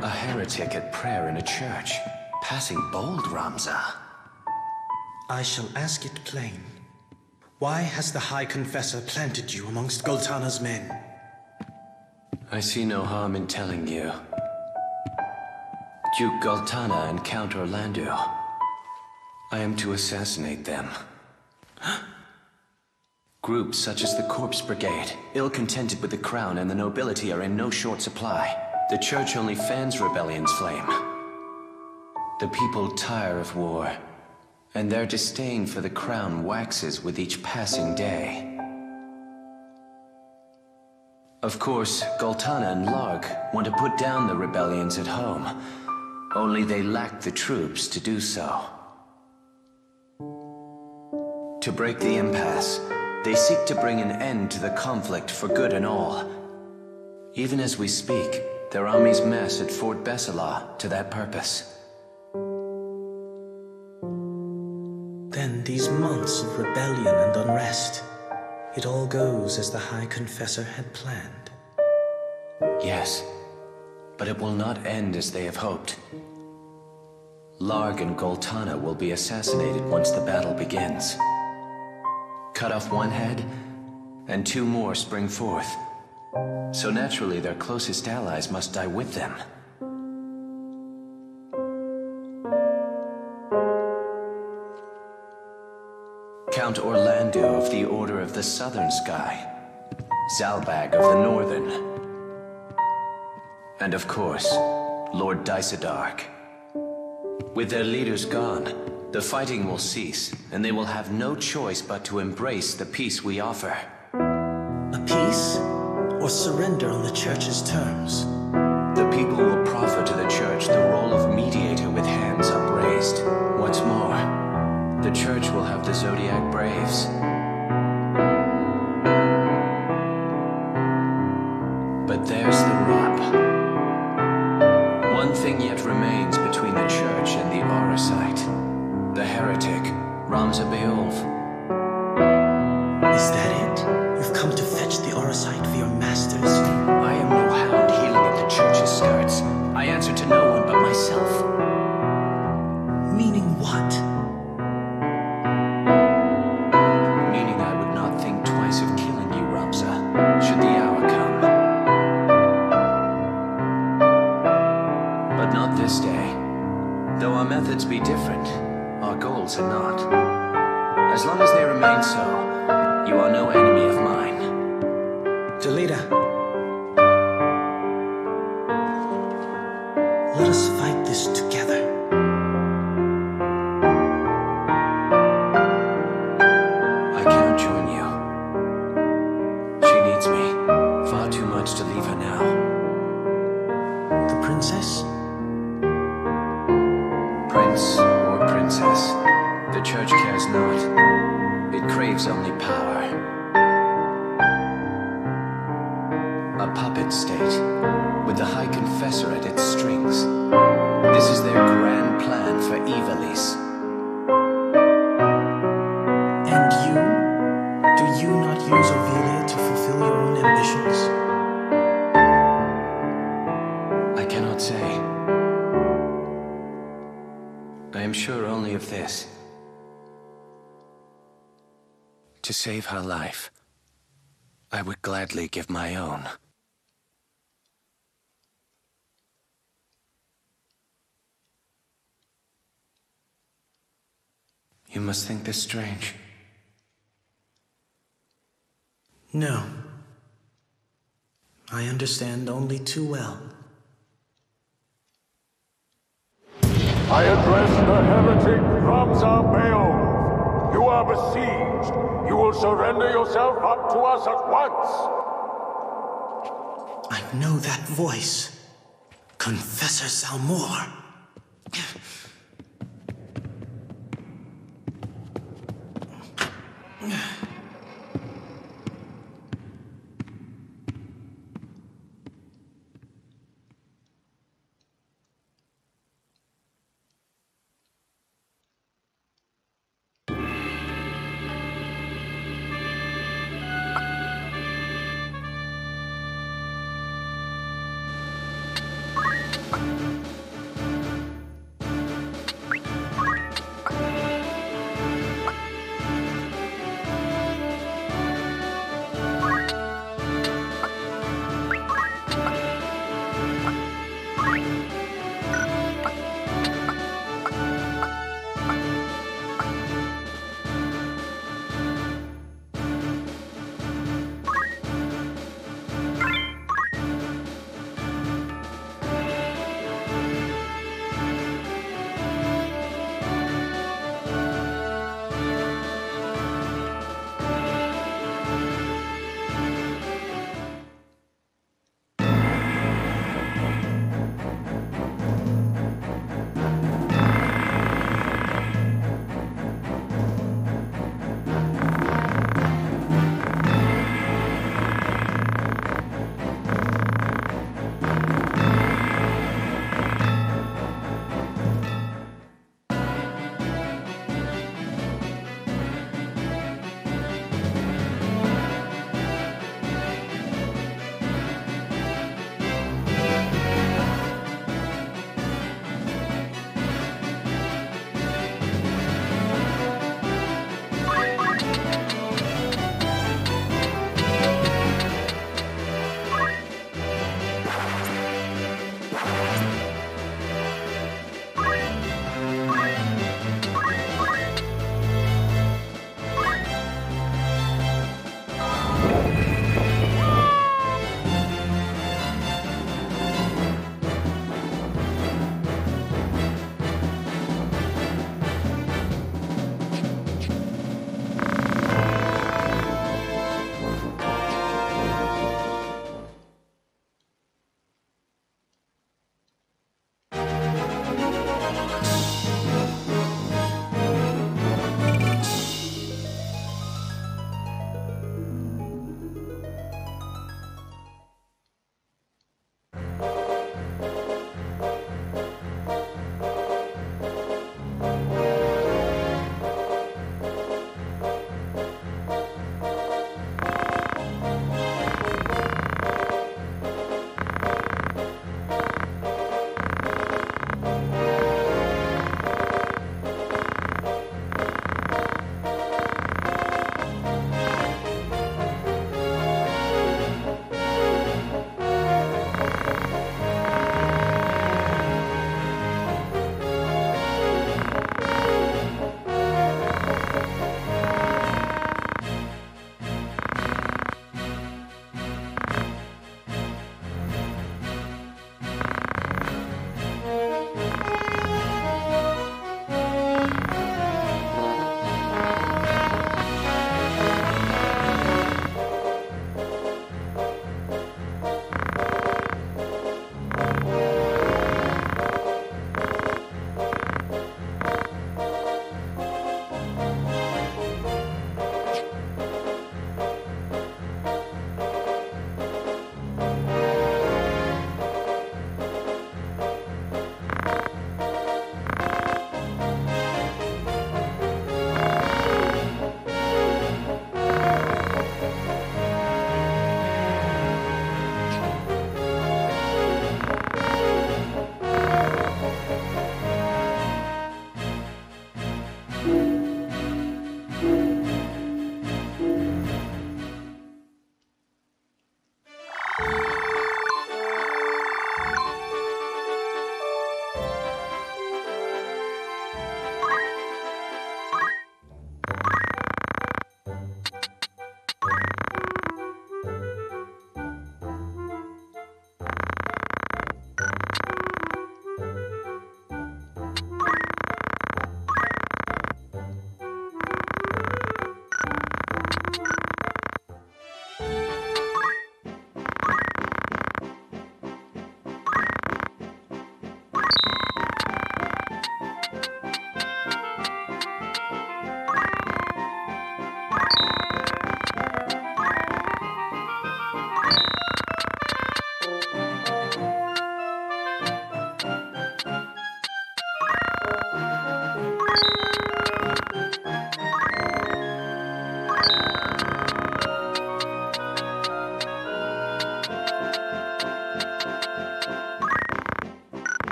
A heretic at prayer in a church. Passing bold, Ramza. I shall ask it plain. Why has the High Confessor planted you amongst Goltana's men? I see no harm in telling you. Duke Goltana and Count Orlandeau. I am to assassinate them. Groups such as the Corpse Brigade, ill-contented with the crown and the nobility, are in no short supply. The church only fans rebellion's flame. The people tire of war, and their disdain for the crown waxes with each passing day. Of course, Goltana and Larg want to put down the rebellions at home, only they lack the troops to do so. To break the impasse, they seek to bring an end to the conflict for good and all. Even as we speak, their armies mass at Fort Besala to that purpose. Then these months of rebellion and unrest, it all goes as the High Confessor had planned. Yes, but it will not end as they have hoped. Larg and Goltana will be assassinated once the battle begins. Cut off one head, and two more spring forth. So naturally, their closest allies must die with them. Count Orlandeau of the Order of the Southern Sky, Zalbag of the Northern, and of course, Lord Dysodark. With their leaders gone, the fighting will cease, and they will have no choice but to embrace the peace we offer. A peace? Or surrender on the church's terms. The people will proffer to the church the role of mediator with hands upraised. What's more, the church will have the Zodiac Braves. But there's the rub. One thing yet remains between the church and the Auracite. The heretic, Ramza Beoulve. Is that it? You've come to fetch the Auracite for your masters? I am no hound healing at the church's skirts. I answer to no one but myself. Meaning what? Meaning I would not think twice of killing you, Ramza, should the hour come. But not this day. Though our methods be different, our goals are not. As long as they remain so, you are no enemy of mine. Delita. Let us fight this together. To save her life, I would gladly give my own. You must think this strange. No. I understand only too well. I address the heretic Ramza Beoulve. You are besieged. You will surrender yourself up to us at once. I know that voice. Confessor Salmor.